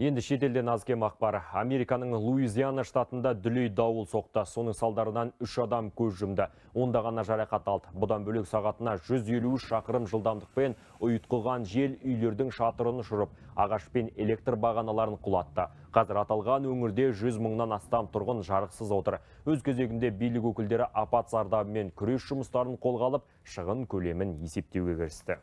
Енді шетелден аз кем ақпар. Американың Луизиана штатында дүлей дауыл соқты. Соның салдарынан 3 адам көз жұмды. Ондаған жарақат алды. Бұдан бөлек сағатына 153 шақырым жылдамдықпен ұйтқыған жел үйлердің шатырын ұшырып, ағаш пен электр бағаналарын құлатты. Қазір аталған өңірде 100 мыңнан астам тұрғын жарықсыз отыр. Өз кезегінде билік өкілдері апат зардабымен күрес жұмыстарын қолға алып, шығын көлемін есептеуге кірісті.